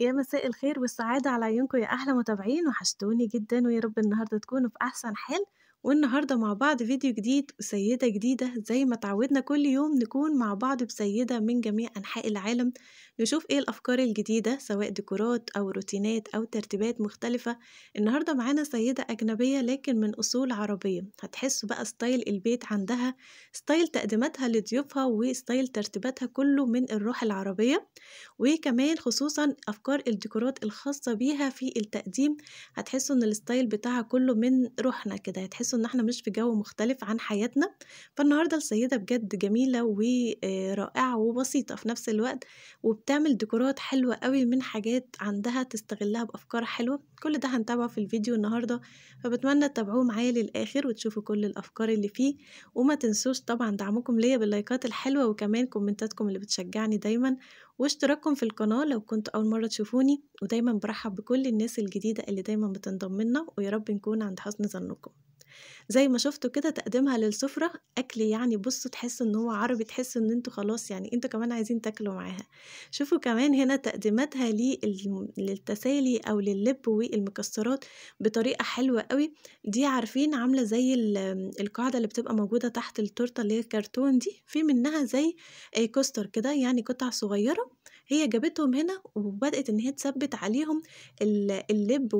يا مساء الخير والسعادة على عيونكم يا أحلى متابعين، وحشتوني جدا ويا رب النهاردة تكونوا في أحسن حال. والنهاردة مع بعض فيديو جديد وسيدة جديدة، زي ما تعودنا كل يوم نكون مع بعض بسيدة من جميع أنحاء العالم، نشوف ايه الأفكار الجديدة سواء ديكورات أو روتينات أو ترتيبات مختلفة. النهاردة معانا سيدة أجنبية لكن من أصول عربية، هتحسوا بقى ستايل البيت عندها، ستايل تقديماتها لضيوفها، وستايل ترتيباتها كله من الروح العربية، وكمان خصوصا أفكار الديكورات الخاصة بيها في التقديم. هتحسوا إن الستايل بتاعها كله من روحنا كده، هتحسوا ان احنا مش في جو مختلف عن حياتنا. فالنهاردة السيدة بجد جميلة ورائعة وبسيطة في نفس الوقت، وبتعمل ديكورات حلوة قوي من حاجات عندها تستغلها بأفكار حلوة. كل ده هنتابعه في الفيديو النهاردة، فبتمنى تتابعوه معايا للآخر وتشوفوا كل الأفكار اللي فيه. وما تنسوش طبعا دعمكم ليا باللايكات الحلوة، وكمان كومنتاتكم اللي بتشجعني دايما، واشتراككم في القناة لو كنتوا أول مرة تشوفوني. ودايما برحب بكل الناس الجديدة اللي دايما بتنضم لنا، ويا رب نكون عند حسن ظنكم. زي ما شفتوا كده تقديمها للسفرة أكل، يعني بصوا تحسوا إن هو عربي، تحسوا إن انتوا خلاص يعني انتوا كمان عايزين تاكلوا معاها. شوفوا كمان هنا تقديماتها للتسالي أو لللب والمكسرات بطريقة حلوة قوي. دي عارفين عاملة زي القاعدة اللي بتبقى موجودة تحت التورتة اللي هي الكرتون دي، في منها زي كوستر كده، يعني قطع صغيرة هي جابتهم هنا وبدأت إن هي تثبت عليهم اللب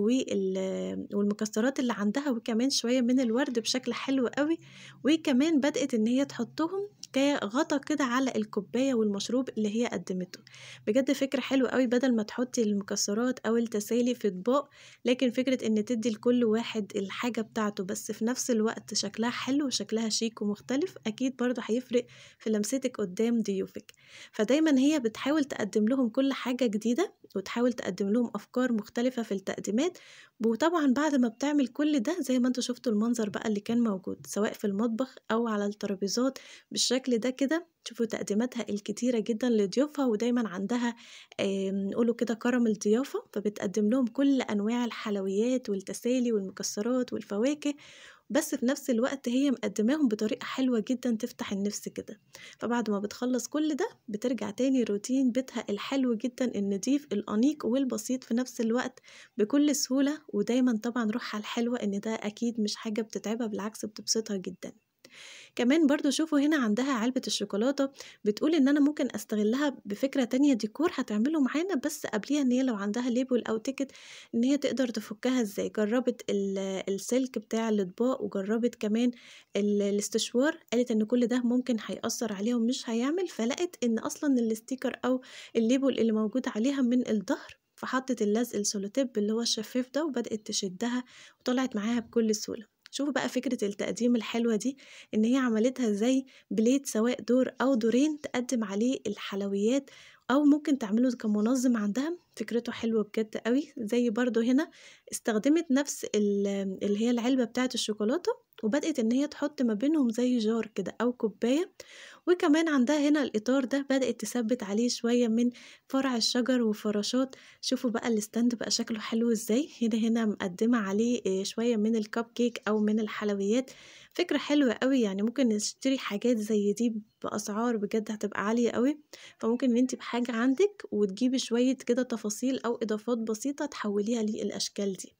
والمكسرات اللي عندها، وكمان شوية من الورد بشكل حلو قوي. وكمان بدأت إن هي تحطهم كغطا كده على الكوباية والمشروب اللي هي قدمته. بجد فكرة حلوة قوي، بدل ما تحطي المكسرات أو التسالي في أطباق، لكن فكرة إن تدي لكل واحد الحاجة بتاعته، بس في نفس الوقت شكلها حلو وشكلها شيك ومختلف، أكيد برضو هيفرق في لمستك قدام ضيوفك. فدايما هي بتحاول تقدم لهم كل حاجة جديدة، وتحاول تقدم لهم أفكار مختلفة في التقديمات. وطبعا بعد ما بتعمل كل ده، زي ما انتوا شفتوا المنظر بقى اللي كان موجود سواء في المطبخ أو على الترابيزات بالشكل ده كده. شوفوا تقديماتها الكتيرة جدا لضيوفها، ودايما عندها نقولوا كده كرم الضيافة، فبتقدم لهم كل أنواع الحلويات والتسالي والمكسرات والفواكه، بس في نفس الوقت هي مقدماهم بطريقة حلوة جدا تفتح النفس كده. فبعد ما بتخلص كل ده بترجع تاني روتين بيتها الحلو جدا، النظيف الأنيق والبسيط في نفس الوقت بكل سهولة. ودايما طبعا روحها الحلوة إن ده أكيد مش حاجة بتتعبها، بالعكس بتبسطها جدا. كمان برضو شوفوا هنا عندها علبة الشوكولاتة، بتقول ان انا ممكن استغلها بفكرة تانية ديكور هتعمله معانا، بس قبليها ان هي لو عندها ليبل او تيكت ان هي تقدر تفكها ازاي. جربت السلك بتاع الاطباق، وجربت كمان الاستشوار، قالت ان كل ده ممكن هيأثر عليها ومش هيعمل. فلقت ان اصلا الاستيكر او الليبل اللي موجود عليها من الظهر، فحطت اللزق السولوتيب اللي هو الشفاف ده، وبدأت تشدها وطلعت معاها بكل سهولة. شوفوا بقى فكرة التقديم الحلوة دي، ان هي عملتها زي بليت سواء دور او دورين تقدم عليه الحلويات، او ممكن تعمله كمنظم عندها. فكرته حلوة بجد قوي. زي برضو هنا استخدمت نفس اللي هي العلبة بتاعة الشوكولاتة، وبدأت ان هي تحط ما بينهم زي جار كده او كوباية. وكمان عندها هنا الاطار ده بدأت تثبت عليه شوية من فرع الشجر وفراشات. شوفوا بقى الاستاند بقى شكله حلو ازاي، هنا مقدمة عليه شوية من الكب كيك او من الحلويات. فكرة حلوة قوي، يعني ممكن نشتري حاجات زي دي بأسعار بجد هتبقى عالية قوي. فممكن ان انت بحاجة عندك وتجيبي شوية كده تفاصيل او اضافات بسيطة تحوليها للاشكال دي.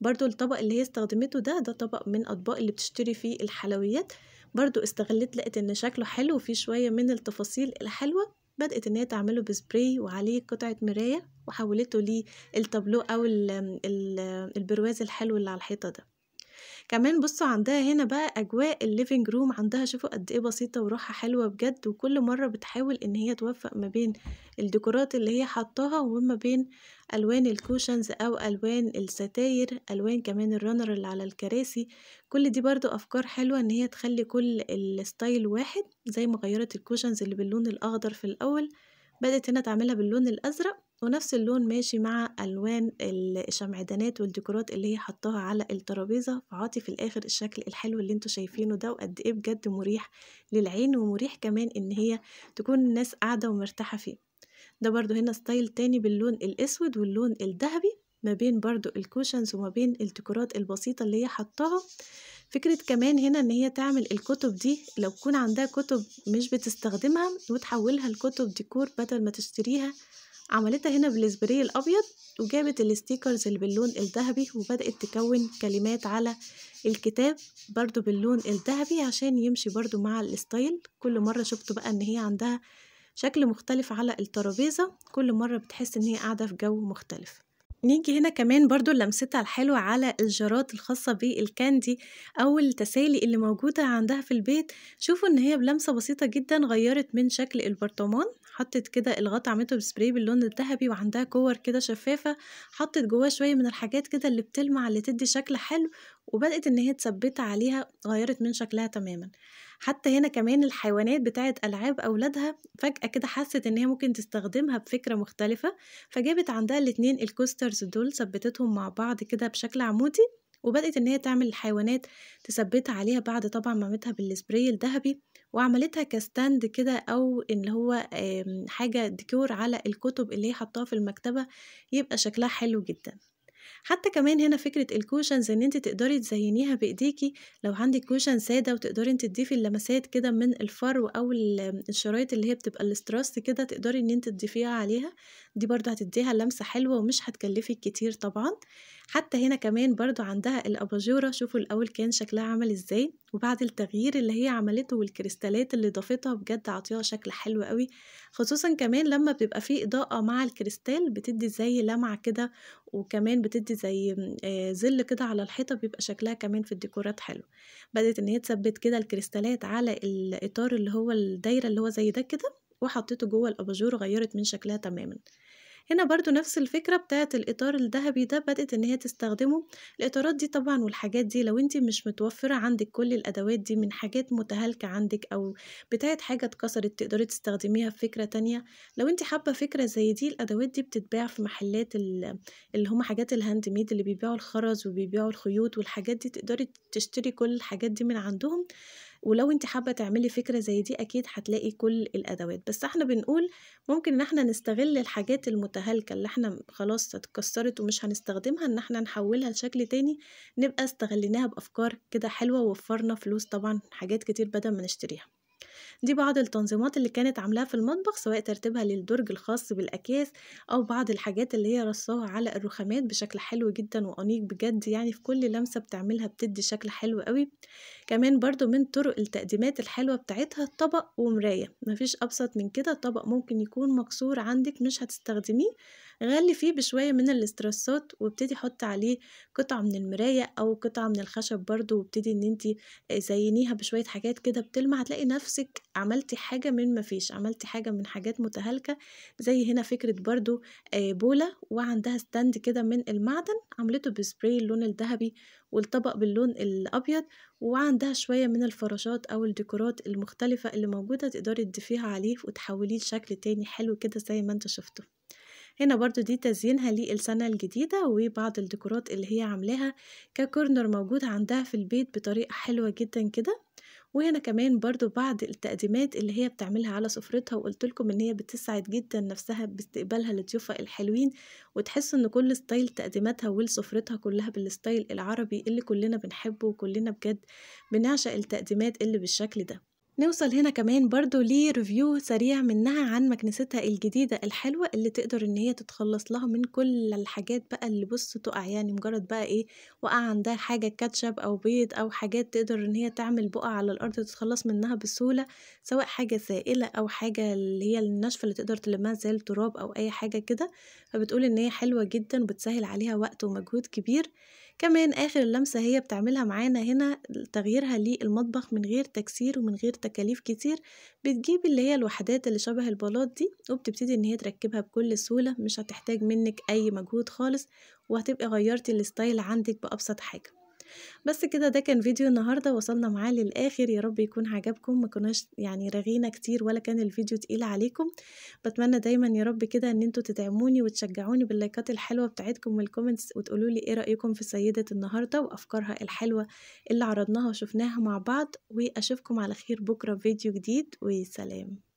برضو الطبق اللي هي استخدمته ده طبق من اطباق اللي بتشتري فيه الحلويات، برضو استغلت، لقيت ان شكله حلو وفيه شوية من التفاصيل الحلوة، بدأت ان هي تعمله بسبراي وعليه قطعة مراية، وحولته للتابلو او البرواز الحلو اللي على الحيطة ده. كمان بصوا عندها هنا بقى اجواء الليفينج روم عندها، شوفوا قد ايه بسيطه وروحها حلوه بجد. وكل مره بتحاول ان هي توفق ما بين الديكورات اللي هي حطاها وما بين الوان الكوشنز او الوان الستاير، الوان كمان الرنر اللي على الكراسي. كل دي برضو افكار حلوه ان هي تخلي كل الستايل واحد. زي ما غيرت الكوشنز اللي باللون الاخضر في الاول، بدأت هنا تعملها باللون الازرق، ونفس اللون ماشي مع الوان الشمعدانات والديكورات اللي هي حطاها على الترابيزه. فعاطي في الاخر الشكل الحلو اللي انتوا شايفينه ده، وقد ايه بجد مريح للعين، ومريح كمان ان هي تكون الناس قاعده ومرتاحه فيه. ده برضو هنا ستايل تاني باللون الاسود واللون الذهبي، ما بين برضو الكوشنز وما بين الديكورات البسيطه اللي هي حطاها. فكرة كمان هنا ان هي تعمل الكتب دي، لو تكون عندها كتب مش بتستخدمها وتحولها لكتب ديكور بدل ما تشتريها، عملتها هنا بالسبراي الابيض وجابت الستيكرز اللي باللون الذهبي وبدات تكون كلمات على الكتاب برضو باللون الذهبي عشان يمشي برضو مع الستايل. كل مره شفتوا بقى ان هي عندها شكل مختلف على الترابيزه، كل مره بتحس ان هي قاعده في جو مختلف. نيجي هنا كمان برضو لمستها الحلوة على الجرات الخاصة بالكاندي أو التسالي اللي موجودة عندها في البيت. شوفوا إن هي بلمسة بسيطة جدا غيرت من شكل البرطمان، حطت كده الغطا عملته بسبراي باللون الذهبي وعندها كور كده شفافة، حطت جواه شوية من الحاجات كده اللي بتلمع اللي تدي شكل حلو، وبدأت إن هي تثبت عليها غيرت من شكلها تماما. حتى هنا كمان الحيوانات بتاعة ألعاب أولادها فجأة كده حست إن هي ممكن تستخدمها بفكرة مختلفة، فجابت عندها الاتنين الكوسترز دول ثبتتهم مع بعض كده بشكل عمودي، وبدأت إن هي تعمل الحيوانات تثبتها عليها بعد طبعا ما عملتها بالسبراي الذهبي، وعملتها كستاند كده أو اللي هو حاجة ديكور على الكتب اللي هي حطاها في المكتبة، يبقى شكلها حلو جدا. حتى كمان هنا فكرة الكوشنز ان انت تقدري تزينيها بايديكي، لو عندك كوشن سادة وتقدري انت تضيفي اللمسات كده من الفرو او الشرايط اللي هي بتبقى الاستراس كده، تقدري ان انت تضيفيها عليها، دي برضه هتديها لمسة حلوة ومش هتكلفك كتير طبعا. حتى هنا كمان برضه عندها الاباجورة، شوفوا الاول كان شكلها عامل ازاي وبعد التغيير اللي هي عملته والكريستالات اللي ضافتها بجد عطيها شكل حلو قوي، خصوصا كمان لما بتبقى فيه اضاءة مع الكريستال بتدي زي لمعة كده، وكمان بتدي زي ظل كده على الحيطة، بيبقى شكلها كمان في الديكورات حلو. بدأت ان هي تثبت كده الكريستالات على الاطار اللي هو الدايرة اللي هو زي ده كده، وحطيته جوه الاباجور غيرت من شكلها تماما. هنا برضو نفس الفكرة بتاعت الإطار الذهبي ده، بدأت إن هي تستخدمه. الإطارات دي طبعا والحاجات دي لو انت مش متوفرة عندك كل الأدوات دي، من حاجات متهالكة عندك أو بتاعت حاجة اتكسرت تقدري تستخدميها في فكرة تانية. لو انت حابة فكرة زي دي، الأدوات دي بتتباع في محلات اللي هم حاجات الهاند ميد اللي بيبيعوا الخرز وبيبيعوا الخيوط والحاجات دي، تقدري تشتري كل الحاجات دي من عندهم. ولو انت حابه تعملي فكره زي دي اكيد هتلاقي كل الادوات، بس احنا بنقول ممكن ان احنا نستغل الحاجات المتهالكه اللي احنا خلاص اتكسرت ومش هنستخدمها، ان احنا نحولها لشكل تاني، نبقى استغليناها بافكار كده حلوه ووفرنا فلوس طبعا حاجات كتير بدل ما نشتريها. دي بعض التنظيمات اللي كانت عاملاها في المطبخ، سواء ترتيبها للدرج الخاص بالاكياس او بعض الحاجات اللي هي رصاها على الرخامات بشكل حلو جدا وانيق بجد، يعني في كل لمسه بتعملها بتدي شكل حلو قوي. كمان برضو من طرق التقديمات الحلوه بتاعتها طبق ومرايه، مفيش ابسط من كده. طبق ممكن يكون مكسور عندك مش هتستخدميه، غلي فيه بشويه من الاسترسات وابتدي حط عليه قطعه من المرايه او قطعه من الخشب برضو، وابتدي ان انت زينيها بشويه حاجات كده بتلمع، هتلاقي نفسك عملتي حاجه من مفيش، عملتي حاجه من حاجات متهالكه. زي هنا فكره برضو بوله وعندها ستاند كده من المعدن عملته بسبراي اللون الذهبي والطبق باللون الابيض، وعندها شويه من الفراشات او الديكورات المختلفه اللي موجوده تقدري تضيفيها عليه وتحوليه لشكل تاني حلو كده زي ما انتوا شفتوا. هنا برضو دي تزيينها للسنة الجديدة وبعض الديكورات اللي هي عاملاها ككورنر موجود عندها في البيت بطريقة حلوة جدا كده. وهنا كمان برضو بعض التقديمات اللي هي بتعملها على سفرتها، وقلت لكم ان هي بتسعد جدا نفسها باستقبالها لضيوفها الحلوين، وتحس ان كل ستايل تقديماتها ولسفرتها كلها بالستايل العربي اللي كلنا بنحبه وكلنا بجد بنعشق التقديمات اللي بالشكل ده. نوصل هنا كمان برضو لريفيو سريع منها عن مكنستها الجديدة الحلوة اللي تقدر ان هي تتخلص لها من كل الحاجات بقى اللي بص تقع، يعني مجرد بقى ايه وقع عندها حاجة كاتشب او بيض او حاجات تقدر ان هي تعمل بقع على الارض تتخلص منها بسهولة، سواء حاجة سائلة او حاجة اللي هي الناشفة اللي تقدر تلمها زي التراب او اي حاجة كده. فبتقول ان هي حلوة جدا وبتسهل عليها وقت ومجهود كبير. كمان اخر اللمسة هي بتعملها معانا هنا تغييرها للمطبخ من غير تكسير ومن غير تكاليف كتير، بتجيب اللي هي الوحدات اللي شبه البلاط دي وبتبتدي ان هي تركبها بكل سهولة، مش هتحتاج منك اي مجهود خالص، وهتبقي غيرتي الستايل عندك بأبسط حاجة. بس كده ده كان فيديو النهاردة وصلنا معاه للآخر، يا رب يكون عجبكم، ما كناش يعني رغينا كتير ولا كان الفيديو تقيل عليكم. بتمنى دايما يا رب كده ان انتوا تدعموني وتشجعوني باللايكات الحلوة بتاعتكم والكومنتس، وتقولوا لي ايه رأيكم في سيدة النهاردة وافكارها الحلوة اللي عرضناها وشفناها مع بعض، واشوفكم على خير بكرة فيديو جديد، وسلام.